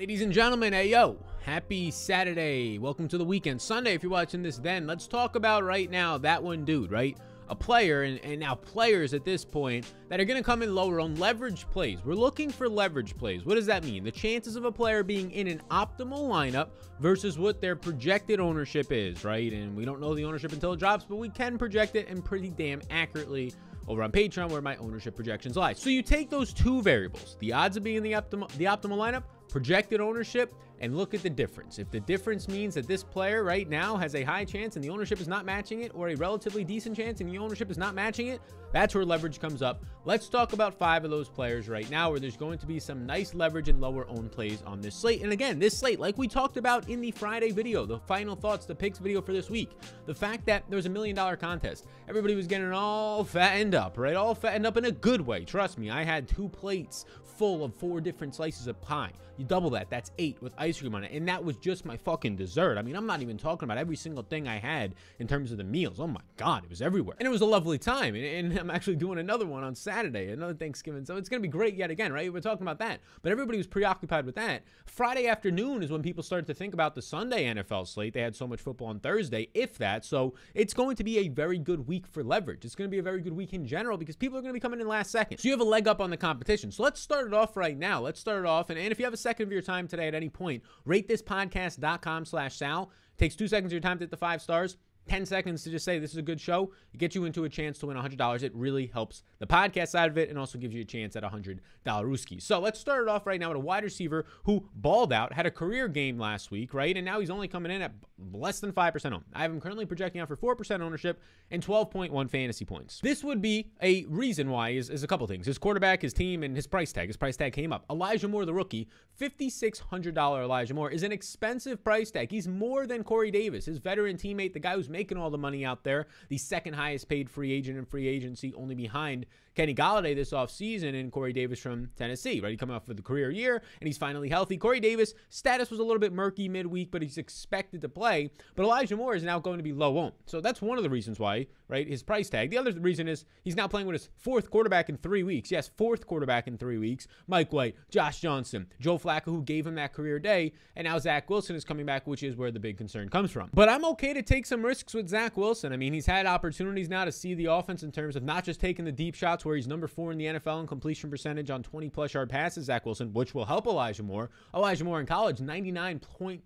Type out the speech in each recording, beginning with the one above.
Ladies and gentlemen, hey yo, happy Saturday. Welcome to the weekend. Sunday, if you're watching this then, let's talk about right now that one dude, right? A player and now players at this point that are going to come in lower on leverage plays. We're looking for leverage plays. What does that mean? The chances of a player being in an optimal lineup versus what their projected ownership is, right? And we don't know the ownership until it drops, but we can project it and pretty damn accurately over on Patreon where my ownership projections lie. So you take those two variables, the odds of being in the optimal lineup, projected ownership, and look at the difference. If the difference means that this player right now has a high chance and the ownership is not matching it, or a relatively decent chance and the ownership is not matching it, that's where leverage comes up. Let's talk about five of those players right now where there's going to be some nice leverage and lower own plays on this slate. And again, this slate, like we talked about in the Friday video, the final thoughts, the picks video for this week, the fact that there was $1 million contest, everybody was getting all fattened up, right? All fattened up in a good way. Trust me, I had two plates full of four different slices of pie. You double that, that's 8 with ice cream on it, and that was just my fucking dessert. I mean, I'm not even talking about every single thing I had in terms of the meals. Oh my god, it was everywhere, and it was a lovely time. And I'm actually doing another one on Saturday, another Thanksgiving, so it's gonna be great yet again, right? We're talking about that, but everybody was preoccupied with that. Friday afternoon is when people started to think about the Sunday NFL slate. They had so much football on Thursday, if that. So it's going to be a very good week for leverage. It's gonna be a very good week in general because people are gonna be coming in last second, so you have a leg up on the competition. So let's start it off right now. Let's start it off, and if you have a second of your time today at any point, ratethispodcast.com/Sal. Takes 2 seconds of your time to hit the 5 stars, 10 seconds to just say this is a good show. It gets you into a chance to win $100. It really helps the podcast side of it and also gives you a chance at $100 Rooski. So let's start it off right now with a wide receiver who balled out, had a career game last week, right? And now he's only coming in at less than 5% owned. I have him currently projecting out for 4% ownership and 12.1 fantasy points. This would be a reason why is a couple things: his quarterback, his team, and his price tag. His price tag came up. Elijah Moore, the rookie, $5,600 Elijah Moore is an expensive price tag. He's more than Corey Davis, his veteran teammate, the guy who's making all the money out there, the second highest paid free agent in free agency, only behind Kenny Golladay this offseason and Corey Davis from Tennessee, right? He coming off of the career year and he's finally healthy. Corey Davis status was a little bit murky midweek, but he's expected to play. But Elijah Moore is now going to be low owned. So that's one of the reasons why, right? His price tag. The other reason is he's now playing with his 4th quarterback in 3 weeks. Yes, 4th quarterback in 3 weeks. Mike White, Josh Johnson, Joe Flacco, who gave him that career day. And now Zach Wilson is coming back, which is where the big concern comes from. But I'm okay to take some risks with Zach Wilson. I mean, he's had opportunities now to see the offense in terms of not just taking the deep shots, where he's #4 in the NFL in completion percentage on 20+ yard passes, Zach Wilson, which will help Elijah Moore. Elijah Moore in college, 99.1%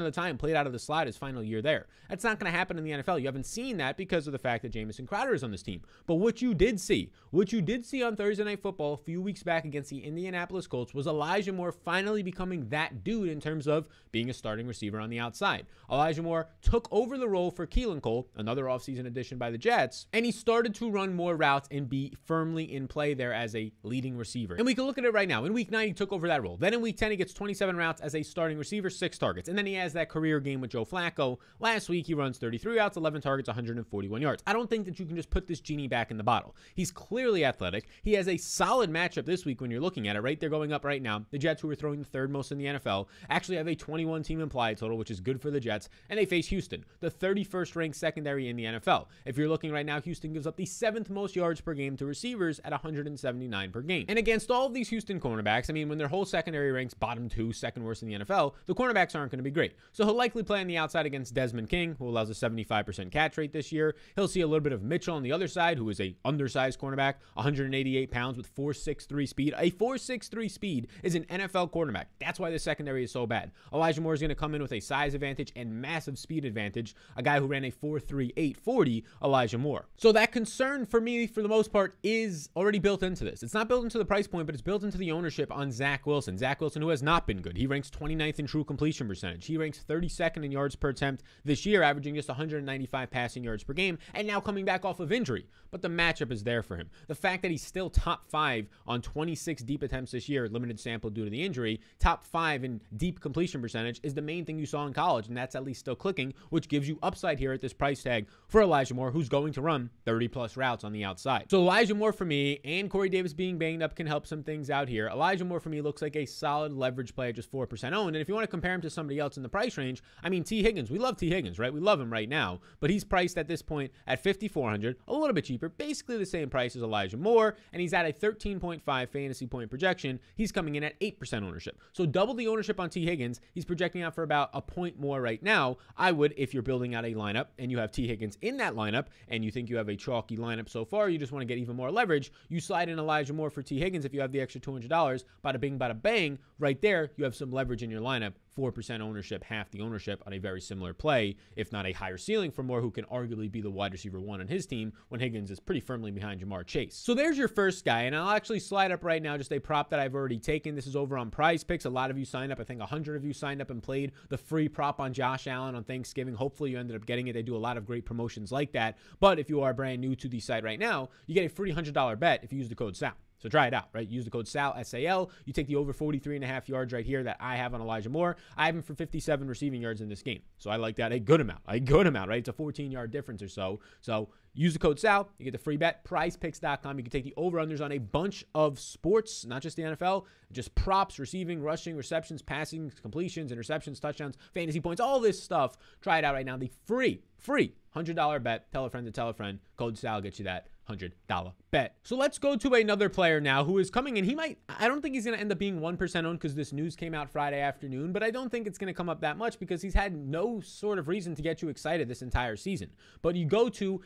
of the time played out of the slot his final year there. That's not going to happen in the NFL. You haven't seen that because of the fact that Jamison Crowder is on this team. But what you did see on Thursday Night Football a few weeks back against the Indianapolis Colts was Elijah Moore finally becoming that dude in terms of being a starting receiver on the outside. Elijah Moore took over the role for Keelan Cole, another offseason addition by the Jets, and he started to run more routes and be firmly in play there as a leading receiver. And we can look at it right now. In week 9, he took over that role. Then in week 10, he gets 27 routes as a starting receiver, 6 targets. And then he has that career game with Joe Flacco. Last week, he runs 33 routes, 11 targets, 141 yards. I don't think that you can just put this genie back in the bottle. He's clearly athletic. He has a solid matchup this week when you're looking at it, right? They're going up right now. The Jets, who are throwing the 3rd most in the NFL, actually have a 21-team implied total, which is good for the Jets. And they face Houston, the 31st ranked secondary in the NFL. If you're looking right now, Houston gives up the 7th most yards per game to receivers at 179 per game. And against all of these Houston cornerbacks, I mean, when their whole secondary ranks bottom 2, 2nd worst in the NFL, the cornerbacks aren't going to be great. So he'll likely play on the outside against Desmond King, who allows a 75% catch rate this year. He'll see a little bit of Mitchell on the other side, who is a undersized cornerback, 188 pounds with 4.63 speed. A 4.63 speed is an NFL cornerback. That's why the secondary is so bad. Elijah Moore is going to come in with a size advantage and massive speed advantage, a guy who ran a 4.38 40, Elijah Moore. So that concern for me, for the most part, is already built into this. It's not built into the price point, but it's built into the ownership on Zach Wilson. Zach Wilson, who has not been good. He ranks 29th in true completion percentage. He ranks 32nd in yards per attempt this year, averaging just 195 passing yards per game, and now coming back off of injury. But the matchup is there for him. The fact that he's still top 5 on 26 deep attempts this year, limited sample due to the injury, top 5 in deep completion percentage is the main thing you saw in college, and that's at least still clicking, which gives you upside here at this price tag for Elijah Moore, who's going to run 30+ routes on the outside. So Elijah Moore for me, and Corey Davis being banged up can help some things out here. Elijah Moore for me looks like a solid leverage play at just 4% owned, and if you want to compare him to some somebody else in the price range. I mean, T. Higgins, we love T. Higgins, right? We love him right now, but he's priced at this point at $5,400, a little bit cheaper, basically the same price as Elijah Moore, and he's at a 13.5 fantasy point projection. He's coming in at 8% ownership. So double the ownership on T. Higgins. He's projecting out for about a point more right now. I would, if you're building out a lineup and you have T. Higgins in that lineup and you think you have a chalky lineup so far, you just want to get even more leverage, you slide in Elijah Moore for T. Higgins. If you have the extra $200, bada bing, bada bang, right there, you have some leverage in your lineup. 4% ownership, half the ownership on a very similar play, if not a higher ceiling for Moore, who can arguably be the wide receiver one on his team when Higgins is pretty firmly behind Jamar Chase. So there's your first guy, and I'll actually slide up right now just a prop that I've already taken. This is over on Prize Picks. A lot of you signed up. I think 100 of you signed up and played the free prop on Josh Allen on Thanksgiving. Hopefully you ended up getting it. They do a lot of great promotions like that. But if you are brand new to the site right now, you get a free $100 bet if you use the code SAL. So try it out, right? Use the code SAL, S-A-L. You take the over 43.5 yards right here that I have on Elijah Moore. I have him for 57 receiving yards in this game. So I like that a good amount, right? It's a 14-yard difference or so. So use the code SAL. You get the free bet, prizepicks.com. You can take the over-unders on a bunch of sports, not just the NFL, just props, receiving, rushing, receptions, passing, completions, interceptions, touchdowns, fantasy points, all this stuff. Try it out right now. The free $100 bet. Tell a friend to tell a friend. Code SAL gets you that $100 bet. So let's go to another player now who is coming in. I don't think he's going to end up being 1% owned because this news came out Friday afternoon, but I don't think it's going to come up that much because he's had no sort of reason to get you excited this entire season. But you go to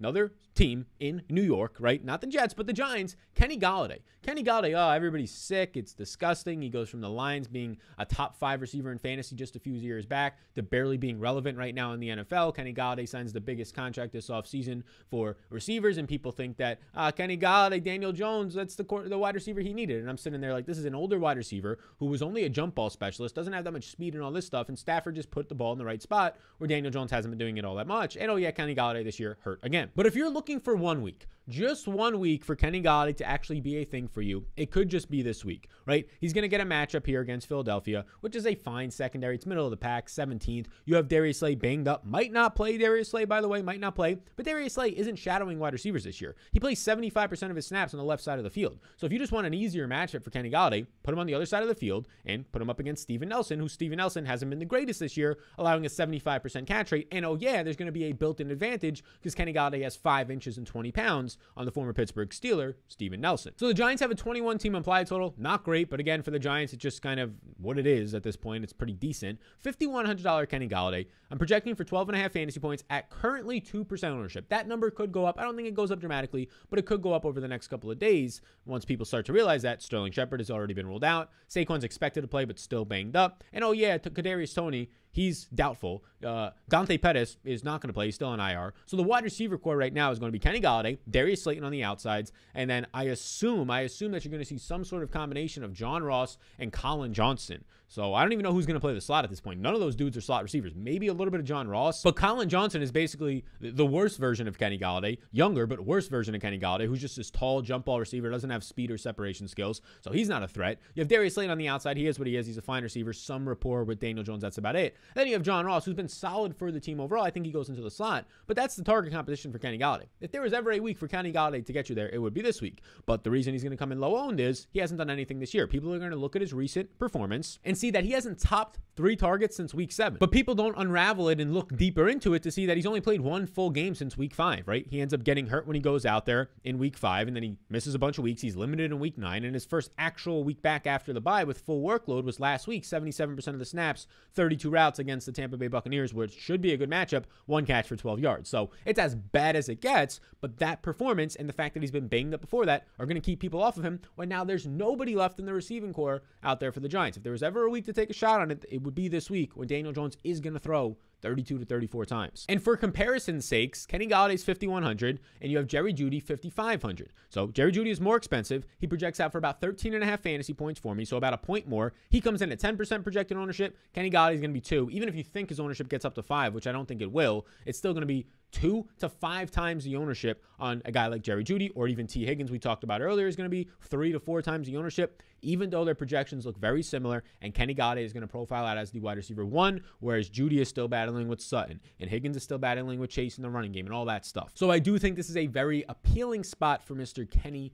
another team in New York, right? Not the Jets, but the Giants, Kenny Golladay. Kenny Golladay, oh, everybody's sick. It's disgusting. He goes from the Lions being a top 5 receiver in fantasy just a few years back to barely being relevant right now in the NFL. Kenny Golladay signs the biggest contract this offseason for receivers, and people think that Kenny Golladay, Daniel Jones, that's the wide receiver he needed. And I'm sitting there like, this is an older wide receiver who was only a jump ball specialist, doesn't have that much speed and all this stuff, and Stafford just put the ball in the right spot where Daniel Jones hasn't been doing it all that much. And oh yeah, Kenny Golladay this year hurt again. But if you're looking for 1 week, just 1 week for Kenny Golladay to actually be a thing for you, it could just be this week, right? He's going to get a matchup here against Philadelphia, which is a fine secondary. It's middle of the pack, 17th. You have Darius Slay banged up. Might not play Darius Slay, by the way, might not play. But Darius Slay isn't shadowing wide receivers this year. He plays 75% of his snaps on the left side of the field. So if you just want an easier matchup for Kenny Golladay, put him on the other side of the field and put him up against Steven Nelson, who Steven Nelson hasn't been the greatest this year, allowing a 75% catch rate. And oh yeah, there's going to be a built-in advantage because Kenny Golladay has 5 inches and 20 pounds on the former Pittsburgh Steeler, Steven Nelson. So the Giants have a 21-team implied total. Not great, but again, for the Giants, it's just kind of what it is at this point. It's pretty decent. $5,100 Kenny Golladay. I'm projecting for 12.5 fantasy points at currently 2% ownership. That number could go up. I don't think it goes up dramatically, but it could go up over the next couple of days once people start to realize that Sterling Shepard has already been ruled out. Saquon's expected to play, but still banged up. And oh yeah, Kadarius Toney, he's doubtful. Dante Pettis is not going to play. He's still on IR. So the wide receiver core right now is going to be Kenny Golladay, Darius Slayton on the outsides, and then I assume that you're going to see some sort of combination of John Ross and Colin Johnson. So I don't even know who's going to play the slot at this point. None of those dudes are slot receivers. Maybe a little bit of John Ross, but Colin Johnson is basically the worst version of Kenny Golladay, younger but worse version of Kenny Golladay, who's just this tall jump ball receiver, doesn't have speed or separation skills, so he's not a threat. You have Darius Slayton on the outside. He is what he is. He's a fine receiver, some rapport with Daniel Jones. That's about it. And then you have John Ross, who's been solid for the team overall. I think he goes into the slot, but that's the target competition for Kenny Golladay. If there was ever a week for Kenny Golladay to get you there, it would be this week. But the reason he's going to come in low owned is he hasn't done anything this year. People are going to look at his recent performance and see that he hasn't topped 3 targets since week 7. But people don't unravel it and look deeper into it to see that he's only played 1 full game since week 5, right? He ends up getting hurt when he goes out there in week 5, and then he misses a bunch of weeks. He's limited in week 9, and his first actual week back after the bye with full workload was last week. 77% of the snaps, 32 routes against the Tampa Bay Buccaneers, which should be a good matchup. 1 catch for 12 yards. So it's as bad as it gets, but that performance and the fact that he's been banged up before that are going to keep people off of him when now there's nobody left in the receiving core out there for the Giants. If there was ever a week to take a shot on it, it would be this week when Daniel Jones is going to throw 32 to 34 times. And for comparison's sakes, Kenny Galladay's 5,100 and you have Jerry Jeudy 5,500. So Jerry Jeudy is more expensive. He projects out for about 13.5 fantasy points for me, so about a point more. He comes in at 10% projected ownership. Kenny Galladay's going to be 2. Even if you think his ownership gets up to 5, which I don't think it will, it's still going to be 2 to 5 times the ownership on a guy like Jerry Jeudy, or even T. Higgins we talked about earlier is going to be 3 to 4 times the ownership, even though their projections look very similar. And Kenny Golladay is going to profile out as the wide receiver 1, whereas Jeudy is still battling with Sutton and Higgins is still battling with Chase in the running game and all that stuff. So I do think this is a very appealing spot for Mr. Kenny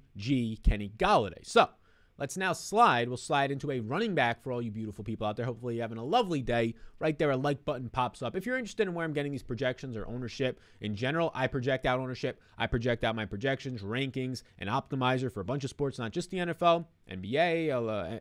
Golladay. So Let's now slide. We'll slide into a running back for all you beautiful people out there. Hopefully you're having a lovely day. Right there, a like button pops up. If you're interested in where I'm getting these projections or ownership in general, I project out ownership. I project out my projections, rankings, and optimizer for a bunch of sports, not just the NFL, NBA,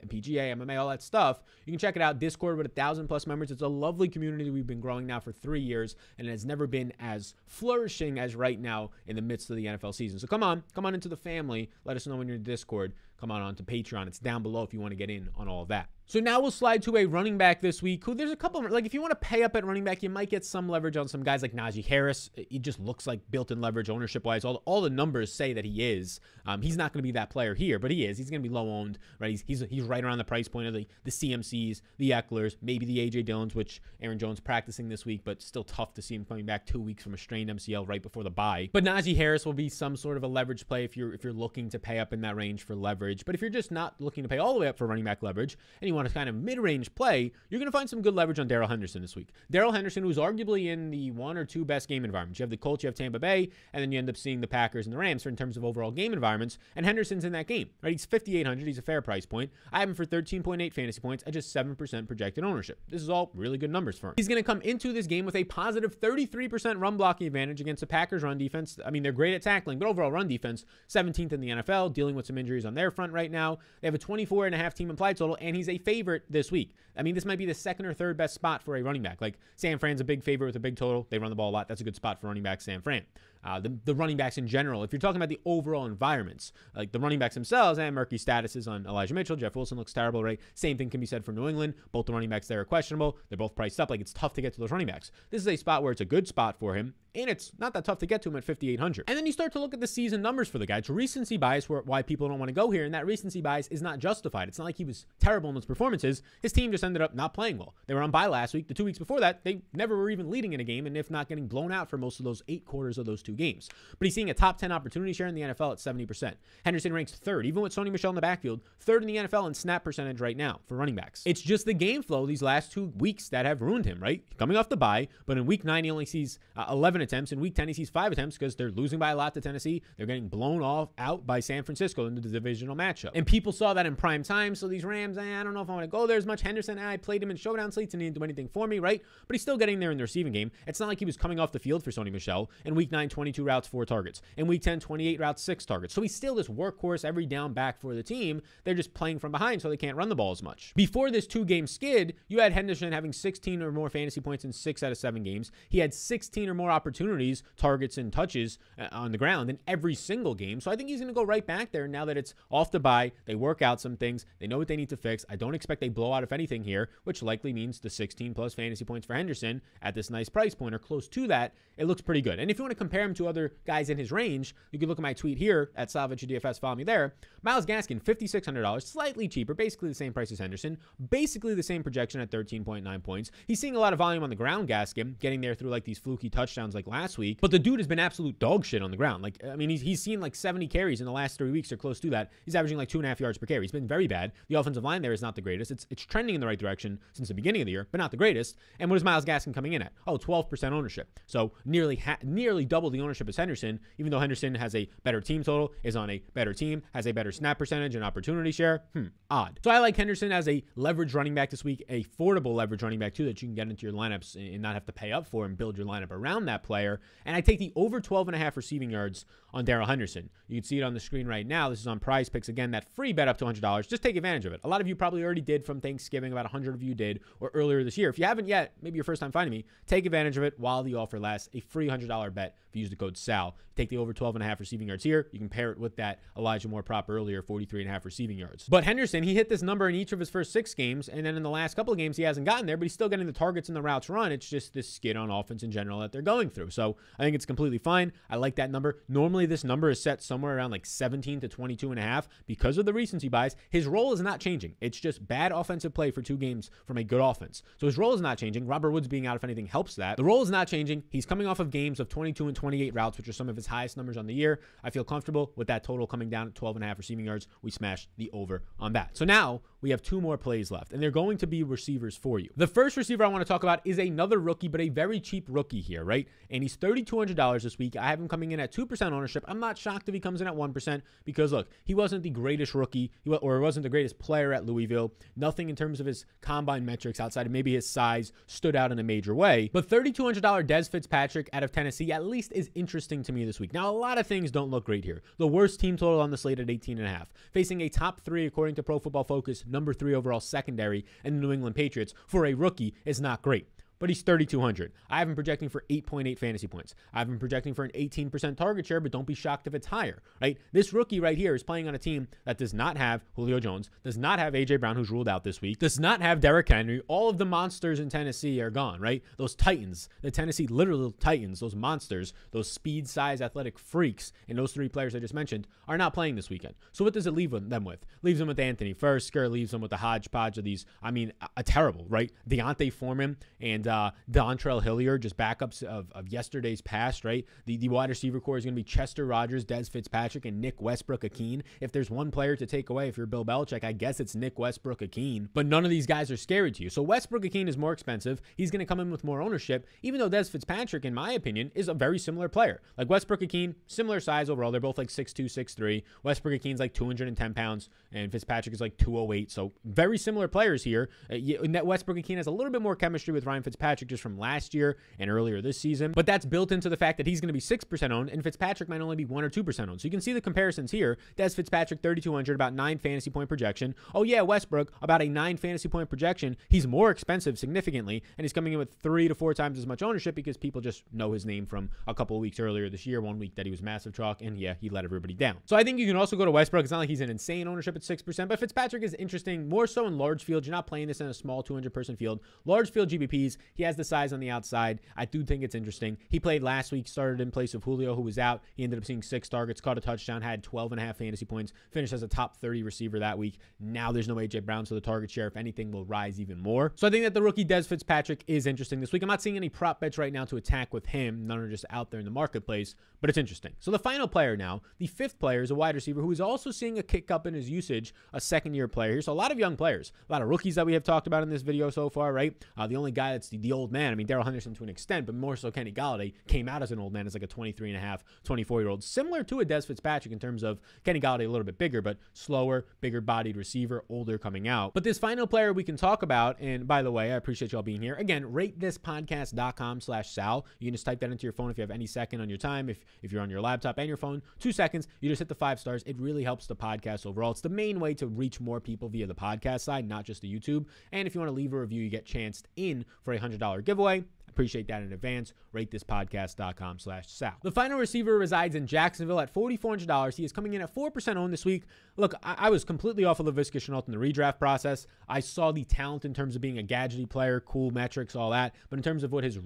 PGA, MMA, all that stuff. You can check it out. Discord with 1,000+ members. It's a lovely community we've been growing now for 3 years, and it has never been as flourishing as right now in the midst of the NFL season. So come on into the family. Let us know when you're in Discord. Come on onto Patreon. It's down below if you want to get in on all of that. So now we'll slide to a running back this week. Who, there's a couple of, like, if you want to pay up at running back, you might get some leverage on some guys like Najee Harris. He just looks like built-in leverage ownership-wise. All the numbers say that he is. He's not going to be that player here, but he is. He's going to be low-owned, right? He's right around the price point of the CMCs, the Ecklers, maybe the A.J. Dillons, which Aaron Jones practicing this week, but still tough to see him coming back 2 weeks from a strained MCL right before the bye. But Najee Harris will be some sort of a leverage play if you're looking to pay up in that range for leverage. But if you're just not looking to pay all the way up for running back leverage, and you want to kind of mid-range play, you're going to find some good leverage on Darnell Henderson this week. Darnell Henderson, who's arguably in the one or two best game environments. You have the Colts, you have Tampa Bay, and then you end up seeing the Packers and the Rams in terms of overall game environments, and Henderson's in that game, right? He's 5,800. He's a fair price point. I have him for 13.8 fantasy points at just 7% projected ownership. This is all really good numbers for him. He's going to come into this game with a positive 33% run blocking advantage against the Packers run defense. I mean, they're great at tackling, but overall run defense, 17th in the NFL, dealing with some injuries on their front right now. They have a 24.5 team implied total, and he's a favorite this week. I mean, this might be the second or third best spot for a running back. Like, San Fran's a big favorite with a big total. They run the ball a lot. That's a good spot for running back San Fran. The running backs in general, if you're talking about the overall environments, like the running backs themselves, and murky statuses on Elijah Mitchell. Jeff Wilson looks terrible, right? Same thing can be said for New England. Both the running backs there are questionable. They're both priced up. Like, it's tough to get to those running backs. This is a spot where it's a good spot for him, and it's not that tough to get to him at 5,800. And then you start to look at the season numbers for the guy. It's recency bias why people don't want to go here, and that recency bias is not justified. It's not like he was terrible in those performances. His team just ended up not playing well. They were on bye last week. The 2 weeks before that, they never were even leading in a game, and if not getting blown out for most of those 8 quarters of those 2 games. But he's seeing a top 10 opportunity share in the NFL at 70%. Henderson ranks third, even with Sony Michel in the backfield, third in the NFL in snap percentage right now for running backs. It's just the game flow these last 2 weeks that have ruined him, right? Coming off the bye, but in week 9, he only sees 11 attempts. In week 10, he sees 5 attempts because they're losing by a lot to Tennessee. They're getting blown out by San Francisco in the divisional matchup. And people saw that in prime time. So these Rams, I don't know if I want to go there as much. Henderson, I played him in showdown slates and he didn't do anything for me, right? But he's still getting there in the receiving game. It's not like he was coming off the field for Sony Michel. In week 9, 22 routes, 4 targets. In week 10, 28 routes, 6 targets. So he's still this workhorse every down back for the team. They're just playing from behind, so they can't run the ball as much. Before this 2-game skid, you had Henderson having 16 or more fantasy points in 6 out of 7 games. He had 16 or more opportunities, targets, and touches on the ground in every single game. So I think he's going to go right back there now that it's off the bye. They work out some things. They know what they need to fix. I don't expect a blowout if anything here, which likely means the 16+ fantasy points for Henderson at this nice price point or close to that. It looks pretty good. And if you want to compare him to other guys in his range, you can look at my tweet here at Salvage DFS. Follow me there. Miles Gaskin, $5,600, slightly cheaper, basically the same price as Henderson, basically the same projection at 13.9 points. He's seeing a lot of volume on the ground, Gaskin, getting there through like these fluky touchdowns like last week. But the dude has been absolute dog shit on the ground. Like, I mean, he's seen like 70 carries in the last 3 weeks or close to that. He's averaging like 2.5 yards per carry. He's been very bad. The offensive line there is not the greatest. It's trending in the right direction since the beginning of the year, but not the greatest. And what is Miles Gaskin coming in at? Oh, 12% ownership. So nearly double the ownership as Henderson, even though Henderson has a better team total, is on a better team, has a better snap percentage and opportunity share. Odd. So I like Henderson as a leverage running back this week, affordable leverage running back too, that you can get into your lineups and not have to pay up for and build your lineup around that player. And I take the over 12.5 receiving yards on Darrell Henderson. You can see it on the screen right now. This is on Prize Picks. Again, that free bet up to $100. Just take advantage of it. A lot of you probably already did from Thanksgiving. About 100 of you did, or earlier this year. If you haven't yet, maybe your first time finding me, take advantage of it while the offer lasts. A free $100 bet if you use the code SAL. Take the over 12.5 receiving yards here. You can pair it with that Elijah Moore prop earlier, 43.5 receiving yards. But Henderson, he hit this number in each of his first 6 games. And then in the last couple of games, he hasn't gotten there, but he's still getting the targets and the routes run. It's just this skid on offense in general that they're going through. So I think it's completely fine. I like that number. Normally this number is set somewhere around like 17 to 22.5 because of the recency bias. His role is not changing. It's just bad offensive play for 2 games from a good offense. So his role is not changing. Robert Woods being out, if anything, helps that. The role is not changing. He's coming off of games of 22 and 28 routes, which are some of his highest numbers on the year. I feel comfortable with that total coming down at 12.5 receiving yards. We smashed the over on that. So now we have two more plays left, and they're going to be receivers for you. The first receiver I want to talk about is another rookie, but a very cheap rookie here, right? And he's $3,200 this week. I have him coming in at 2% ownership. I'm not shocked if he comes in at 1% because, look, he wasn't the greatest rookie or wasn't the greatest player at Louisville. Nothing in terms of his combine metrics outside of maybe his size stood out in a major way. But $3,200 Des Fitzpatrick out of Tennessee at least is interesting to me this week. Now, a lot of things don't look great here. The worst team total on the slate at 18.5, facing a top three, according to Pro Football Focus, number three overall secondary and the New England Patriots for a rookie is not great. But he's 3,200. I have him projecting for 8.8 fantasy points. I have him projecting for an 18% target share, but don't be shocked if it's higher, right? This rookie right here is playing on a team that does not have Julio Jones, does not have A.J. Brown, who's ruled out this week, does not have Derrick Henry. All of the monsters in Tennessee are gone, right? Those Titans, the Tennessee literal Titans, those monsters, those speed, size, athletic freaks, and those three players I just mentioned are not playing this weekend. So what does it leave them with? Leaves them with Anthony Fursker, leaves them with the hodgepodge of these, I mean, a terrible, right? Deontay Foreman and Dontrell Hilliard, just backups of yesterday's past, right? The wide receiver core is going to be Chester Rogers, Des Fitzpatrick, and Nick Westbrook-Ikhine. If there's one player to take away, if you're Bill Belichick, I guess it's Nick Westbrook-Ikhine, but none of these guys are scary to you. So Westbrook-Ikhine is more expensive. He's going to come in with more ownership, even though Des Fitzpatrick, in my opinion, is a very similar player. Like Westbrook-Ikhine, similar size overall. They're both like 6'2", 6'3". Westbrook-Ikene's like 210 pounds, and Fitzpatrick is like 208. So very similar players here. Westbrook-Ikhine has a little bit more chemistry with Ryan Fitzpatrick just from last year and earlier this season, but that's built into the fact that he's going to be 6% owned and Fitzpatrick might only be 1 or 2% owned. So you can see the comparisons here. Des Fitzpatrick, 3,200, about 9 fantasy point projection. Oh yeah, Westbrook, about a 9 fantasy point projection. He's more expensive significantly, and he's coming in with 3 to 4 times as much ownership because people just know his name from a couple of weeks earlier this year, one week that he was massive chalk, and yeah, he let everybody down. So I think you can also go to Westbrook. It's not like he's an insane ownership at 6%, but Fitzpatrick is interesting, more so in large field. You're not playing this in a small 200-person field. Large field GBP, he has the size on the outside. I do think it's interesting. He played last week, started in place of Julio, who was out. He ended up seeing 6 targets, caught a touchdown, had 12.5 fantasy points, finished as a top 30 receiver that week. Now there's no AJ Brown, so the target share, if anything, will rise even more. So I think that the rookie Des Fitzpatrick is interesting this week. I'm not seeing any prop bets right now to attack with him. None are just out there in the marketplace, but it's interesting. So the final player now, the fifth player, is a wide receiver who is also seeing a kick up in his usage, a second-year player here. So a lot of young players, a lot of rookies that we have talked about in this video so far, right? The only guy that's the old man, I mean, Darrell Henderson to an extent, but more so Kenny Golladay came out as an old man, as like a 23.5, 24-year-old, similar to a Des Fitzpatrick in terms of Kenny Golladay a little bit bigger, but slower, bigger-bodied receiver, older coming out. But this final player we can talk about, and by the way, I appreciate y'all being here. Again, ratethispodcast.com/Sal. You can just type that into your phone if you have any second on your time. If you're on your laptop and your phone, 2 seconds, you just hit the 5 stars. It really helps the podcast overall. It's the main way to reach more people via the podcast side, not just the YouTube. And if you want to leave a review, you get chanced in for a $100 giveaway. Appreciate that in advance. ratethispodcast.com/Sal. The final receiver resides in Jacksonville at $4,400. He is coming in at 4% owned this week. Look, I was completely off of Laviska Shenault in the redraft process. I saw the talent in terms of being a gadgety player, cool metrics, all that. But in terms of what his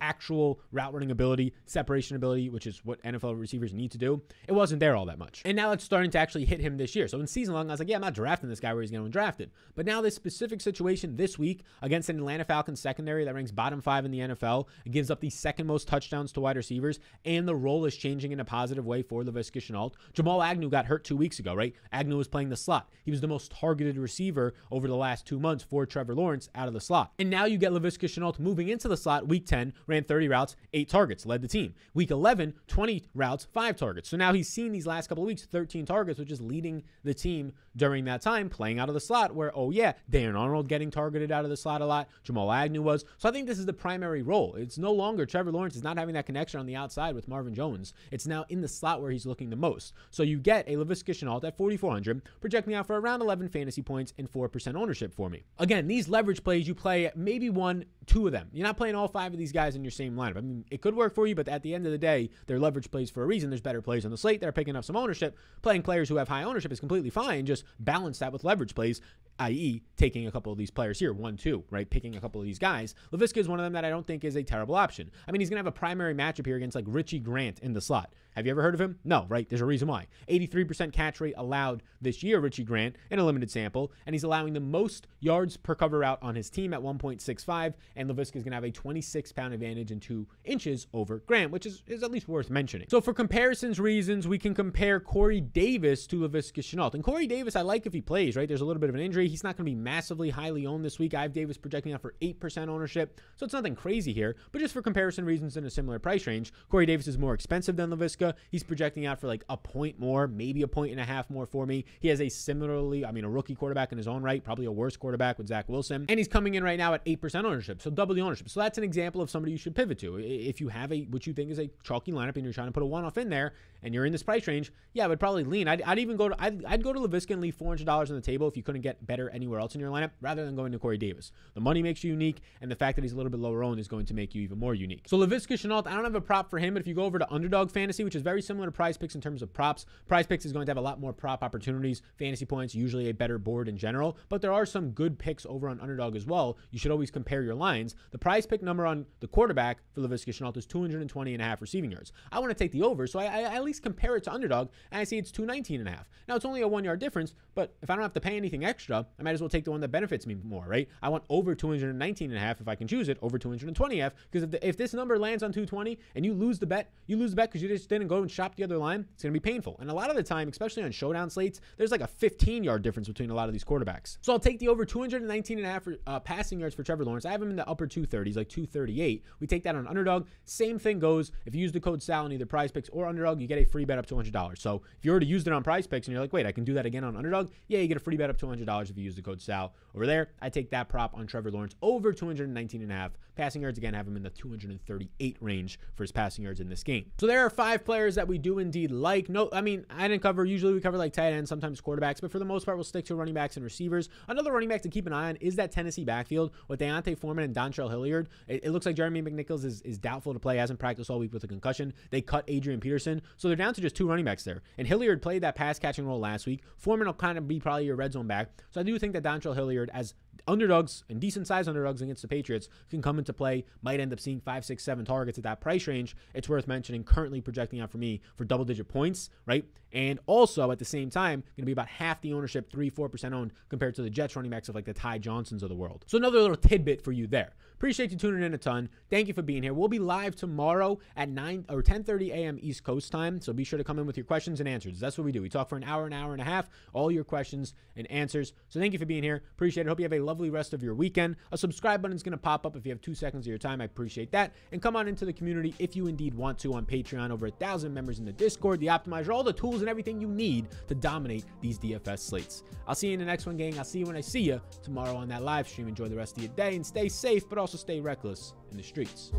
actual route running ability, separation ability, which is what NFL receivers need to do, it wasn't there all that much. And now it's starting to actually hit him this year. So in season long, I was like, yeah, I'm not drafting this guy where he's going to be drafted. But now this specific situation this week against an Atlanta Falcons secondary that ranks bottom 5 in the NFL, it gives up the second most touchdowns to wide receivers, and the role is changing in a positive way for Laviska Shenault. Jamal Agnew got hurt 2 weeks ago, right? Agnew was playing the slot. He was the most targeted receiver over the last 2 months for Trevor Lawrence out of the slot. And now you get Laviska Shenault moving into the slot. Week 10, ran 30 routes, 8 targets, led the team. Week 11, 20 routes, 5 targets. So now he's seen these last couple of weeks, 13 targets, which is leading the team during that time, playing out of the slot where, oh yeah, Dan Arnold getting targeted out of the slot a lot. Jamal Agnew was. So I think this is the primary role. It's no longer Trevor Lawrence is not having that connection on the outside with Marvin Jones. It's now in the slot where he's looking the most. So you get a Laviska Shenault at 4,400, projecting out for around 11 fantasy points and 4% ownership for me. Again, these leverage plays, you play maybe 1, 2 of them. You're not playing all 5 of these guys in your same lineup. I mean, it could work for you, but at the end of the day, they're leverage plays for a reason. There's better plays on the slate that are picking up some ownership. Playing players who have high ownership is completely fine. Just balance that with leverage plays, i.e. taking a couple of these players here, 1, 2, right? Picking a couple of these guys. Laviska is one of them that I don't think is a terrible option. I mean, he's going to have a primary matchup here against like Richie Grant in the slot. Have you ever heard of him? No, right? There's a reason why. 83% catch rate allowed this year, Richie Grant, in a limited sample, and he's allowing the most yards per cover route on his team at 1.65, and Laviska is going to have a 26-pound advantage in 2 inches over Grant, which is at least worth mentioning. So for comparisons reasons, we can compare Corey Davis to Laviska Shenault. And Corey Davis, I like if he plays, right? There's a little bit of an injury. He's not going to be massively highly owned this week. I have Davis projecting out for 8% ownership, so it's nothing crazy here. But just for comparison reasons in a similar price range, Corey Davis is more expensive than Laviska. He's projecting out for like a point more, maybe a point and a half more for me. He has a similarly, I mean, a rookie quarterback in his own right, probably a worse quarterback with Zach Wilson. And he's coming in right now at 8% ownership, so double the ownership. So that's an example of somebody you should pivot to. If you have a, what you think is a chalky lineup and you're trying to put a one-off in there and you're in this price range, yeah, I would probably lean. I'd go to Laviska and leave $400 on the table if you couldn't get better anywhere else in your lineup rather than going to Corey Davis. The money makes you unique, and the fact that he's a little bit lower owned is going to make you even more unique. So Laviska Shenault, I don't have a prop for him, but if you go over to Underdog Fantasy, which is very similar to Prize Picks in terms of props, Prize Picks is going to have a lot more prop opportunities, fantasy points, usually a better board in general, but there are some good picks over on Underdog as well. You should always compare your lines. The Prize Pick number on the quarterback for Laviska Shenault is 220.5 receiving yards. I want to take the over, so I at least compare it to Underdog, and I see it's 219.5. Now, it's only a 1 yard difference, but if I don't have to pay anything extra, I might as well take the one that benefits me more, right? I want over 219.5 if I can choose it, over 220.5, because if this number lands on 220 and you lose the bet because you just didn't go and shop the other line, it's going to be painful. And a lot of the time, especially on showdown slates, there's like a 15-yard difference between a lot of these quarterbacks. So I'll take the over 219.5 passing yards for Trevor Lawrence. I have him in the upper 230s, like 238. We take that on Underdog. Same thing goes. If you use the code SAL on either Prize Picks or Underdog, you get a free bet up to $100. So if you already used it on Prize Picks and you're like, wait, I can do that again on Underdog, yeah, you get a free bet up to $100 if you use the code SAL over there. I take that prop on Trevor Lawrence over 219.5 passing yards. Again, have him in the 238 range for his passing yards in this game. So there are 5 players that we do indeed like. No, I mean, I didn't cover, usually we cover like tight ends, sometimes quarterbacks, but for the most part, we'll stick to running backs and receivers. Another running back to keep an eye on is that Tennessee backfield with Deontay Foreman and Dontrell Hilliard. It looks like Jeremy McNichols is doubtful to play, hasn't practiced all week with a concussion. They cut Adrian Peterson, so they're down to just 2 running backs there. And Hilliard played that pass catching role last week. Foreman will kind of be probably your red zone back. So I do think that Dontrell Hilliard, as underdogs and decent size underdogs against the Patriots, can come into play, might end up seeing 5, 6, 7 targets at that price range. It's worth mentioning, currently projecting out for me for double-digit points, right? And also at the same time, going to be about half the ownership, 3-4% owned compared to the Jets running backs of like the Ty Johnsons of the world. So another little tidbit for you there. Appreciate you tuning in a ton. Thank you for being here. We'll be live tomorrow at 9 or 10:30 a.m. East Coast time. So be sure to come in with your questions and answers. That's what we do. We talk for an hour and a half, all your questions and answers. So thank you for being here. Appreciate it. Hope you have a lovely rest of your weekend. A subscribe button is going to pop up if you have 2 seconds of your time. I appreciate that. And come on into the community if you indeed want to on Patreon. Over 1,000 members in the Discord, the Optimizer, all the tools and everything you need to dominate these DFS slates. I'll see you in the next one, gang. I'll see you when I see you tomorrow on that live stream. Enjoy the rest of your day and stay safe, but also stay reckless in the streets.